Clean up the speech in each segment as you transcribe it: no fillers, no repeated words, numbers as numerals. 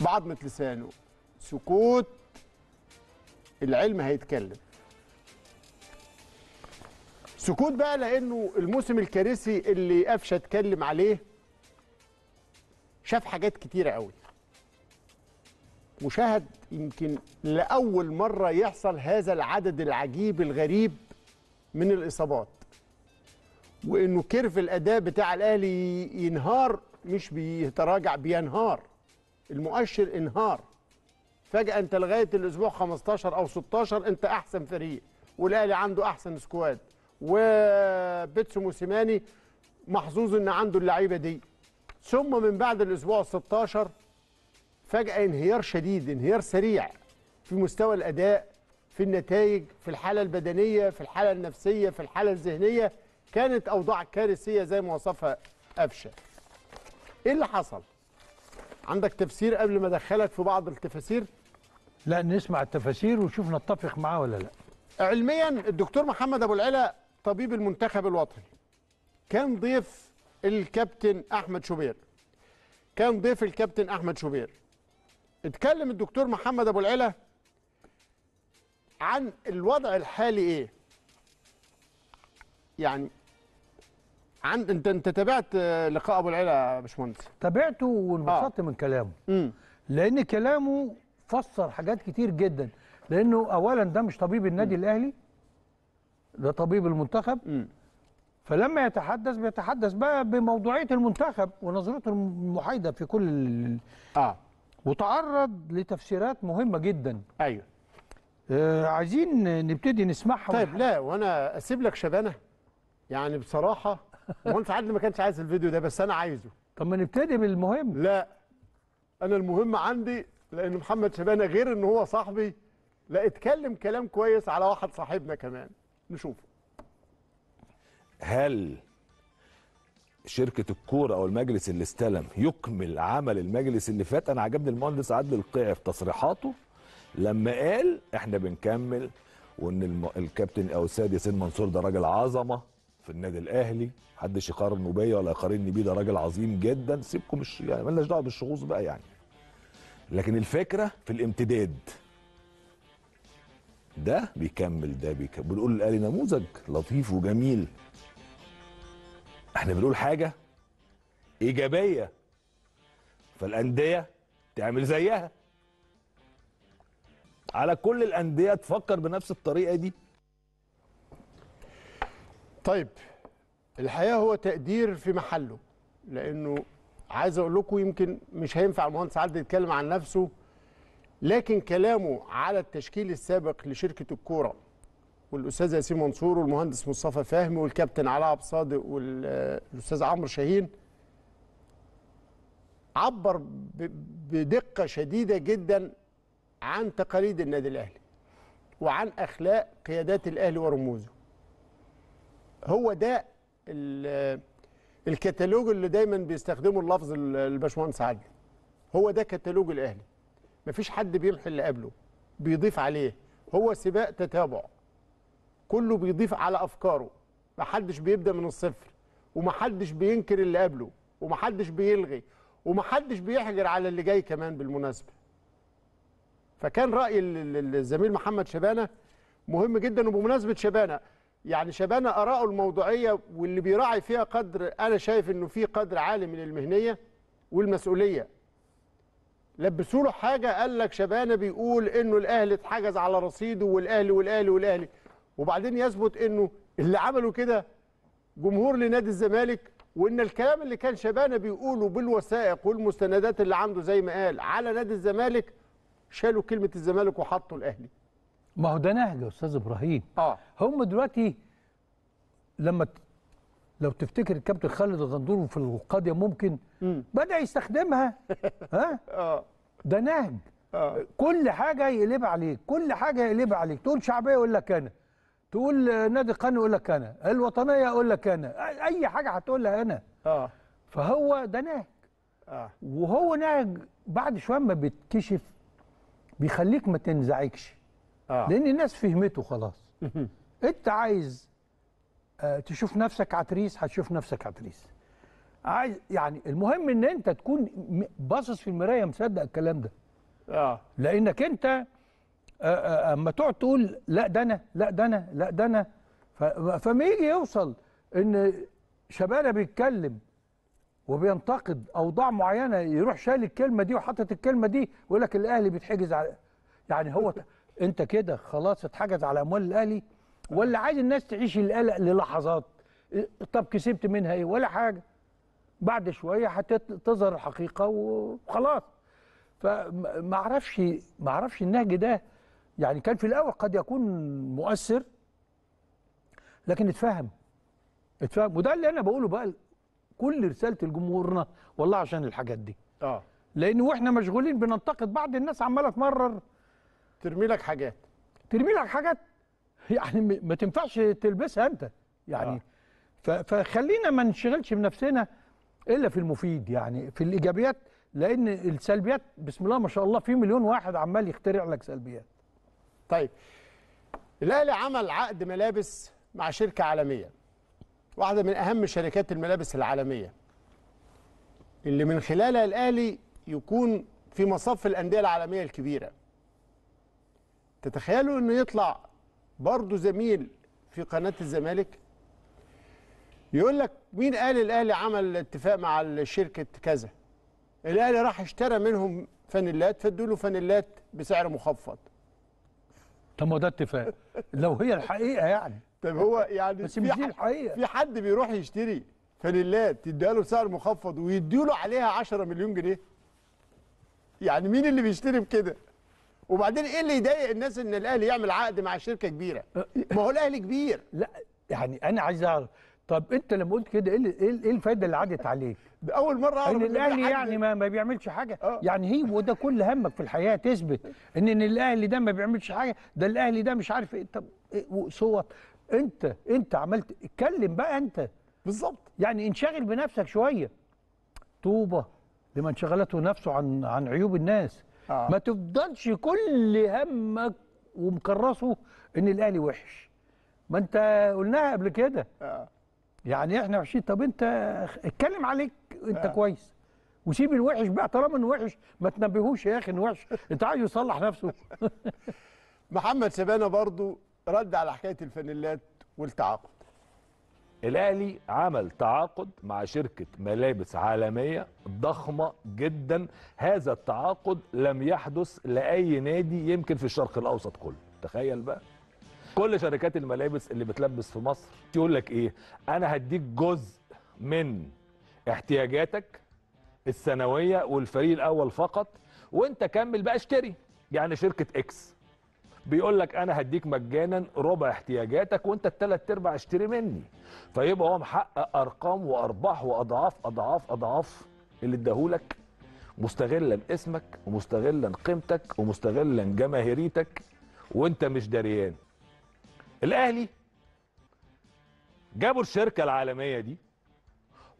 بعضمة لسانه، سكوت العلم هيتكلم. سكوت بقى لأنه الموسم الكارثي اللي قفشه اتكلم عليه شاف حاجات كتيرة قوي، وشاهد يمكن لأول مرة يحصل هذا العدد العجيب الغريب من الإصابات، وإنه كيرف الأداء بتاع الأهلي ينهار، مش بيتراجع، بينهار. المؤشر انهار فجأة. أنت لغاية الأسبوع 15 أو 16 أنت أحسن فريق، والأهلي عنده أحسن سكواد، وبيتسو موسيماني محظوظ إن عنده اللعيبة دي. ثم من بعد الأسبوع 16 فجأة انهيار شديد، انهيار سريع في مستوى الأداء، في النتائج، في الحالة البدنية، في الحالة النفسية، في الحالة الذهنية. كانت أوضاع كارثية زي ما وصفها قفشه. إيه اللي حصل؟ عندك تفسير قبل ما ادخلك في بعض التفاسير؟ لا، نسمع التفاسير ونشوف نتفق معاه ولا لا. علميا الدكتور محمد أبو العلا طبيب المنتخب الوطني كان ضيف الكابتن أحمد شوبير. اتكلم الدكتور محمد أبو العلا عن الوضع الحالي. ايه يعني انت تابعت لقاء ابو العلا يا باشمهندس؟ تابعته وانبسطت من كلامه. لان كلامه فسر حاجات كتير جدا، لانه اولا ده مش طبيب النادي الاهلي، ده طبيب المنتخب. فلما يتحدث بقى بموضوعيه المنتخب ونظرته المحايده في كل وتعرض لتفسيرات مهمه جدا. ايوه، عايزين نبتدي نسمعها. طيب لا، وانا اسيب لك شبانه. يعني بصراحه وانت عادل ما كانش عايز الفيديو ده، بس انا عايزه. طب ما نبتدي بالمهم. لا، انا المهم عندي، لان محمد شبانه غير ان هو صاحبي، لا اتكلم كلام كويس على واحد صاحبنا كمان. نشوفه. هل شركه الكوره او المجلس اللي استلم يكمل عمل المجلس اللي فات؟ انا عجبني المهندس عدلي القيعي في تصريحاته لما قال احنا بنكمل، وان الكابتن او السيد ياسين منصور ده راجل عظمه في النادي الاهلي، محدش يقارنه بيا ولا يقارنني بيه، ده راجل عظيم جدا. سيبكم يعني مالناش دعوه بالشغوص بقى يعني. لكن الفكره في الامتداد، ده بيكمل ده بيكمل. بنقول الاهلي نموذج لطيف وجميل، احنا بنقول حاجه ايجابيه فالانديه تعمل زيها. على كل الانديه تفكر بنفس الطريقه دي. طيب الحقيقه هو تقدير في محله، لانه عايز اقول لكم يمكن مش هينفع المهندس عادل يتكلم عن نفسه، لكن كلامه على التشكيل السابق لشركه الكوره والاستاذ ياسين منصور والمهندس مصطفى فهمي والكابتن علاء عبد الصادق والاستاذ عمرو شاهين عبر بدقه شديده جدا عن تقاليد النادي الاهلي وعن اخلاق قيادات الاهلي ورموزه. هو ده الكتالوج اللي دايما بيستخدمه اللفظ الباشمهندس عادل. هو ده كتالوج الاهلي، مفيش حد بيمحي اللي قبله، بيضيف عليه. هو سباق تتابع، كله بيضيف على افكاره، محدش بيبدا من الصفر، ومحدش بينكر اللي قبله، ومحدش بيلغي، ومحدش بيحجر على اللي جاي كمان بالمناسبه. فكان راي الزميل محمد شبانه مهم جدا. وبمناسبه شبانه، يعني شبانه آراءه الموضوعيه واللي بيراعي فيها قدر، انا شايف انه في قدر عالي من المهنيه والمسؤوليه. لبسوا له حاجه قال لك شبانه بيقول انه الاهلي اتحجز على رصيده والاهلي والاهلي والاهلي، وبعدين يثبت انه اللي عملوا كده جمهور لنادي الزمالك، وان الكلام اللي كان شبانه بيقوله بالوثائق والمستندات اللي عنده زي ما قال على نادي الزمالك شالوا كلمه الزمالك وحطوا الاهلي. ما هو ده نهج يا استاذ ابراهيم. هم دلوقتي لما لو تفتكر الكابتن خالد الغندور في القضيه ممكن بدا يستخدمها. ها ده نهج. كل حاجه يقلبها عليك، تقول شعبيه يقول لك انا، تقول نادي قاني يقول لك انا، الوطنيه يقول لك انا، اي حاجه هتقولها انا. فهو ده نهج. وهو نهج بعد شويه ما بيتكشف بيخليك ما تنزعجش. لأن الناس فهمته خلاص. أنت عايز تشوف نفسك عتريس، هتشوف نفسك عتريس. عايز يعني المهم ان انت تكون باصص في المرايه مصدق الكلام ده. لانك انت اما تقعد تقول لا ده انا لا ده انا لا ده انا، فما يجي يوصل ان شبانه بيتكلم وبينتقد اوضاع معينه يروح شال الكلمه دي وحاطط الكلمه دي ويقول لك الاهلي بيتحجز على، يعني هو انت كده خلاص اتحجز على اموال الاهلي، ولا عايز الناس تعيش القلق للحظات؟ طب كسبت منها ايه؟ ولا حاجه. بعد شويه هتظهر الحقيقه وخلاص. فما اعرفش النهج ده، يعني كان في الاول قد يكون مؤثر لكن اتفهم، وده اللي انا بقوله بقى كل رساله لجمهورنا والله عشان الحاجات دي. لان واحنا مشغولين بننتقد بعض الناس عماله تمرر ترمي لك حاجات يعني ما تنفعش تلبسها انت يعني. فخلينا ما نشغلش بنفسنا الا في المفيد، يعني في الايجابيات، لان السلبيات بسم الله ما شاء الله في مليون واحد عمال يخترع لك سلبيات. طيب الاهلي عمل عقد ملابس مع شركه عالميه، واحده من اهم شركات الملابس العالميه، اللي من خلالها الاهلي يكون في مصاف الانديه العالميه الكبيره. تتخيلوا انه يطلع برضه زميل في قناه الزمالك يقول لك مين قال الاهلي عمل اتفاق مع شركه كذا؟ الاهلي راح اشترى منهم فانيلات فادوا له فانيلات بسعر مخفض. طب ما ده اتفاق لو هي الحقيقه يعني. طب هو يعني بس مش دي الحقيقه. في حد بيروح يشتري فانيلات يديها له بسعر مخفض ويدوا له عليها 10 مليون جنيه؟ يعني مين اللي بيشتري بكده؟ وبعدين ايه اللي يضايق الناس ان الاهلي يعمل عقد مع شركه كبيره؟ ما هو الاهلي كبير. لا يعني انا عايز اعرف، طب انت لما قلت كده ايه الفايده اللي عدت عليك؟ ده اول مره اعرف ان الاهلي يعني ما بيعملش حاجه. يعني هي وده كل همك في الحياه تثبت ان الاهلي ده ما بيعملش حاجه، ده الاهلي ده مش عارف ايه. طب صوت انت عملت اتكلم بقى انت بالظبط، يعني انشغل بنفسك شويه. طوبه لمن شغلته نفسه عن عيوب الناس. ما تفضلش كل همك ومكرسه ان الاهلي وحش، ما انت قلناها قبل كده. يعني احنا وحشين. طب انت اتكلم عليك انت كويس وسيب الوحش بقى، طالما انه وحش ما تنبهوش يا اخي انه وحش، انت عايز يصلح نفسه. محمد شبانة برضو رد على حكايه الفانيلات والتعاقد. الاهلي عمل تعاقد مع شركه ملابس عالميه ضخمه جدا. هذا التعاقد لم يحدث لاي نادي يمكن في الشرق الاوسط كله. تخيل بقى كل شركات الملابس اللي بتلبس في مصر يقول لك ايه؟ انا هديك جزء من احتياجاتك السنويه والفريق الاول فقط، وانت كمل بقى اشتري. يعني شركه اكس بيقول لك انا هديك مجانا ربع احتياجاتك وانت الثلاث ارباع اشتري مني، فيبقى هو محقق ارقام وارباح واضعاف اضعاف اضعاف اللي اداهولك، مستغلا اسمك ومستغلا قيمتك ومستغلا جماهيريتك وانت مش دريان. الاهلي جابوا الشركه العالميه دي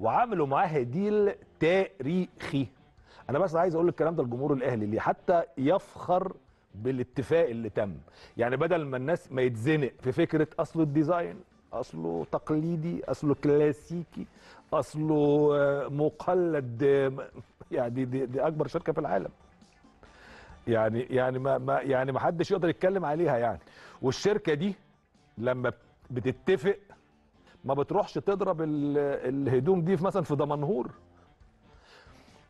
وعملوا معاها ديل تاريخي. انا بس عايز اقول الكلام ده لجمهور الاهلي ليه حتى يفخر بالاتفاق اللي تم. يعني بدل ما الناس ما يتزنق في فكره اصله الديزاين، اصله تقليدي، اصله كلاسيكي، اصله مقلد، يعني دي اكبر شركه في العالم، يعني ما يعني ما حدش يقدر يتكلم عليها يعني. والشركه دي لما بتتفق ما بتروحش تضرب الهدوم دي مثلا في دمنهور.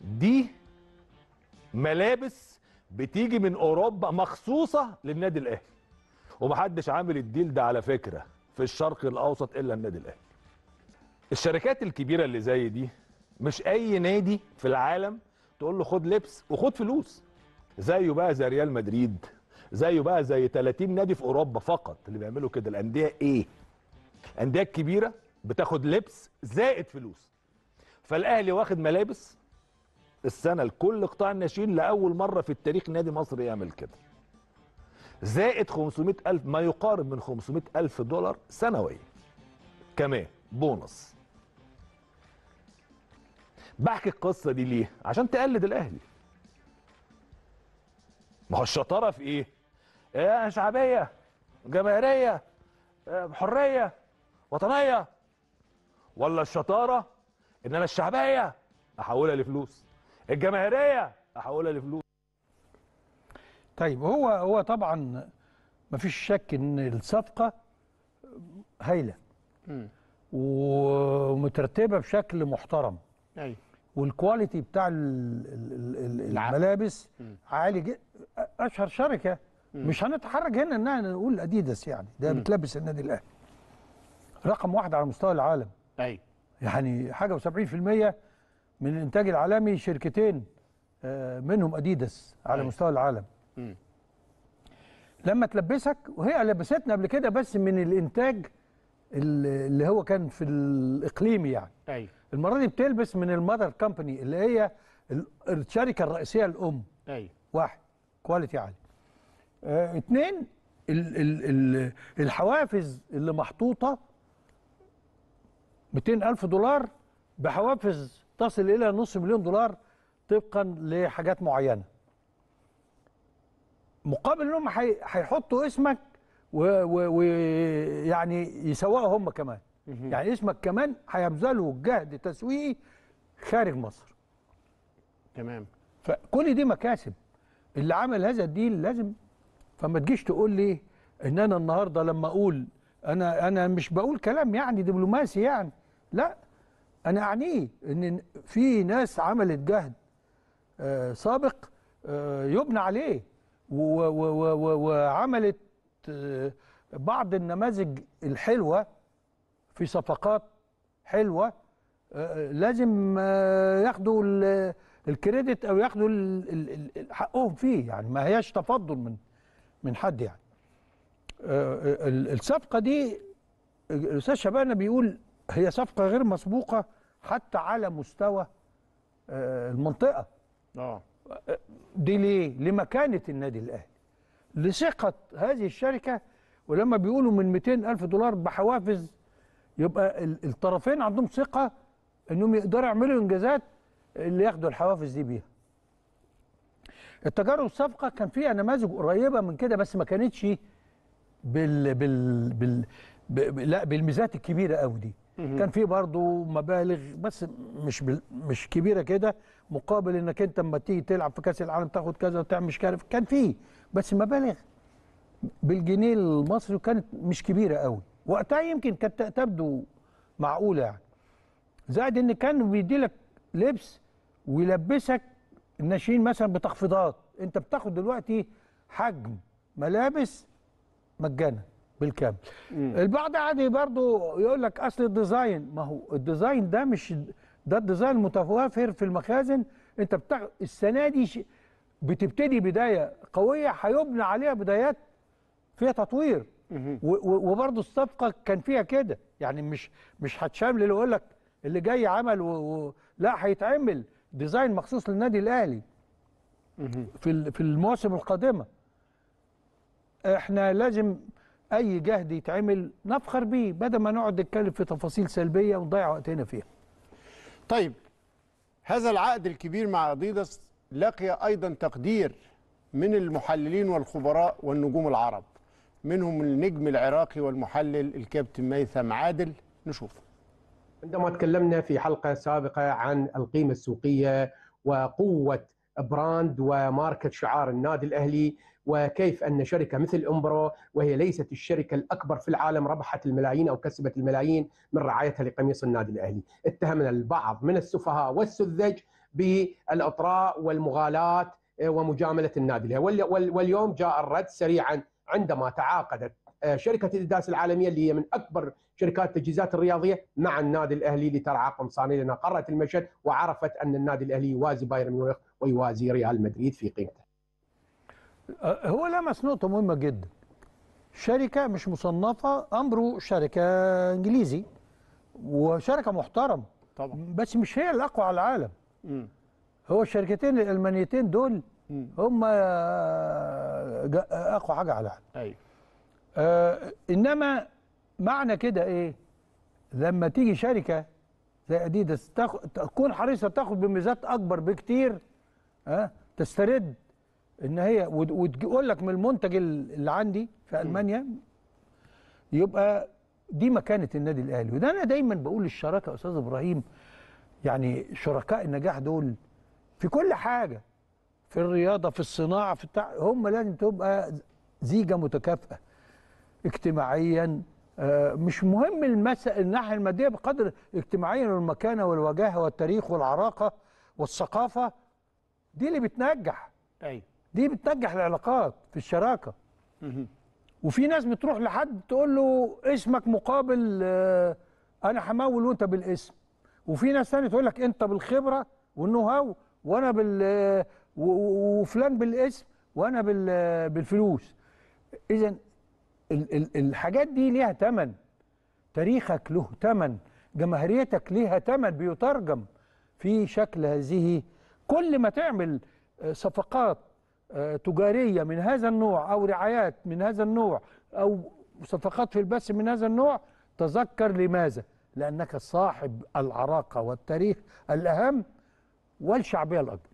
دي ملابس بتيجي من اوروبا مخصوصه للنادي الاهلي، ومحدش عامل الديل ده على فكره في الشرق الاوسط الا النادي الاهلي. الشركات الكبيره اللي زي دي مش اي نادي في العالم تقول له خد لبس وخد فلوس. زيه بقى زي ريال مدريد، زيه بقى زي 30 نادي في اوروبا فقط اللي بيعملوا كده. الانديه ايه؟ الانديه الكبيره بتاخد لبس زائد فلوس. فالاهلي واخد ملابس السنه لكل قطاع الناشئين لاول مره في التاريخ نادي مصر يعمل كده، زائد 500,000 ما يقارب من $500,000 سنويا كمان بونص. بحكي القصه دي ليه؟ عشان تقلد الاهلي. ما هو الشطاره في ايه؟ شعبيه، جماهيريه، حريه، وطنيه. ولا الشطاره انما الشعبيه احولها لفلوس، الجماهيريه احولها لفلوس. طيب هو طبعا مفيش شك ان الصفقه هايله ومترتبه بشكل محترم، ايوه، والكواليتي بتاع الملابس عالي جدا. اشهر شركه، مش هنتحرج هنا انها نقول اديداس، يعني ده بتلبس النادي الاهلي رقم واحد على مستوى العالم، ايوه، يعني حاجه و70% من الانتاج العالمي شركتين منهم اديداس على مستوى العالم. لما تلبسك، وهي لبستنا قبل كده بس من الانتاج اللي هو كان في الاقليمي، يعني ايوه، المره دي بتلبس من المذر كومباني اللي هي الشركه الرئيسيه الام، ايوه، واحد كواليتي عالي، اثنين الحوافز اللي محطوطه $200,000 بحوافز تصل الى $500,000 طبقا لحاجات معينه، مقابل انهم هيحطوا اسمك ويعني يسوقوا هم كمان، يعني اسمك كمان هيبذلوا جهد تسويقي خارج مصر. تمام، فكل دي مكاسب. اللي عمل هذا الديل لازم، فما تجيش تقول لي ان انا النهارده لما اقول، انا مش بقول كلام يعني دبلوماسي، يعني لا، انا اعنيه ان في ناس عملت جهد سابق يبنى عليه، وعملت بعض النماذج الحلوه في صفقات حلوه، لازم ياخدوا الكريدت او ياخدوا حقهم فيه، يعني ما هياش تفضل من حد. يعني الصفقه دي الاستاذ شبانة بيقول هي صفقه غير مسبوقه حتى على مستوى المنطقه. دي ليه؟ لمكانه النادي الاهلي، لثقه هذه الشركه. ولما بيقولوا من $200,000 بحوافز، يبقى الطرفين عندهم ثقه انهم يقدروا يعملوا انجازات اللي ياخدوا الحوافز دي بيها. التجارب السابقه كان فيها نماذج قريبه من كده، بس ما كانتش لا بالميزات الكبيره قوي دي. كان في برضو مبالغ بس مش كبيره كده، مقابل انك انت اما تيجي تلعب في كاس العالم تاخد كذا وتعمل مش كارف. كان في بس مبالغ بالجنيه المصري وكانت مش كبيره قوي وقتها، يمكن كانت تبدو معقوله يعني. زائد ان كان بيديلك لبس ويلبسك الناشئين مثلا بتخفيضات، انت بتاخد دلوقتي حجم ملابس مجانا بالكامل. البعض عادي برضو يقول لك اصل الديزاين، ما هو الديزاين ده مش ده الديزاين المتوافر في المخازن. انت السنه دي بتبتدي بدايه قويه هيبنى عليها بدايات فيها تطوير، وبرضو الصفقه كان فيها كده، يعني مش هتشامل اللي يقول لك اللي جاي عمل لا، هيتعمل ديزاين مخصوص للنادي الاهلي في المواسم القادمه. احنا لازم اي جهد يتعمل نفخر بيه، بدل ما نقعد نتكلم في تفاصيل سلبيه ونضيع وقتنا فيها. طيب هذا العقد الكبير مع اديداس لقي ايضا تقدير من المحللين والخبراء والنجوم العرب، منهم النجم العراقي والمحلل الكابتن ميثم عادل. نشوفه. عندما تكلمنا في حلقة سابقة عن القيمة السوقية وقوة براند وماركة شعار النادي الأهلي، وكيف أن شركة مثل أمبرو وهي ليست الشركة الأكبر في العالم ربحت الملايين أو كسبت الملايين من رعايتها لقميص النادي الأهلي، اتهمنا البعض من السفهاء والسذج بالإطراء والمغالاة ومجاملة النادي الأهلي، واليوم جاء الرد سريعا عندما تعاقدت شركة أديداس العالمية اللي هي من أكبر شركات التجهيزات الرياضية مع النادي الأهلي لترعى قمصانية، لأنها قررت المشهد وعرفت أن النادي الأهلي يوازي بايرن ميونخ ويوازي ريال مدريد في قيمته. هو لمس نقطة مهمة جدا. شركة مش مصنفة، أمبرو شركة إنجليزي وشركة محترمة طبعا، بس مش هي الأقوى على العالم. هو الشركتين الألمانيتين دول هم أقوى حاجة على العالم. أيوه. انما معنى كده ايه؟ لما تيجي شركه زي اديداس تكون حريصه تاخد بميزات اكبر بكتير، تسترد ان هي وتقول لك من المنتج اللي عندي في المانيا، يبقى دي مكانه النادي الاهلي. وده انا دايما بقول للشراكه يا استاذ ابراهيم، يعني شركاء النجاح دول في كل حاجه، في الرياضه، في الصناعه، في التع... هم لازم تبقى زيجه متكافئه اجتماعيا، مش مهم الناحيه الماديه بقدر اجتماعيا، والمكانه والوجاهه والتاريخ والعراقه والثقافه دي اللي بتنجح. ايوه دي بتنجح العلاقات في الشراكه. وفي ناس بتروح لحد تقول له اسمك مقابل انا همول وانت بالاسم، وفي ناس ثانيه تقول لك انت بالخبره والنو هاو وانا بال وفلان بالاسم وانا بالفلوس. اذا الحاجات دي ليها ثمن، تاريخك له ثمن، جماهيريتك ليها ثمن بيترجم في شكل هذه. كل ما تعمل صفقات تجارية من هذا النوع أو رعايات من هذا النوع أو صفقات في البث من هذا النوع، تذكر لماذا؟ لأنك صاحب العراقة والتاريخ الأهم والشعبية الأكبر.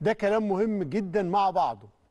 ده كلام مهم جدا مع بعضه.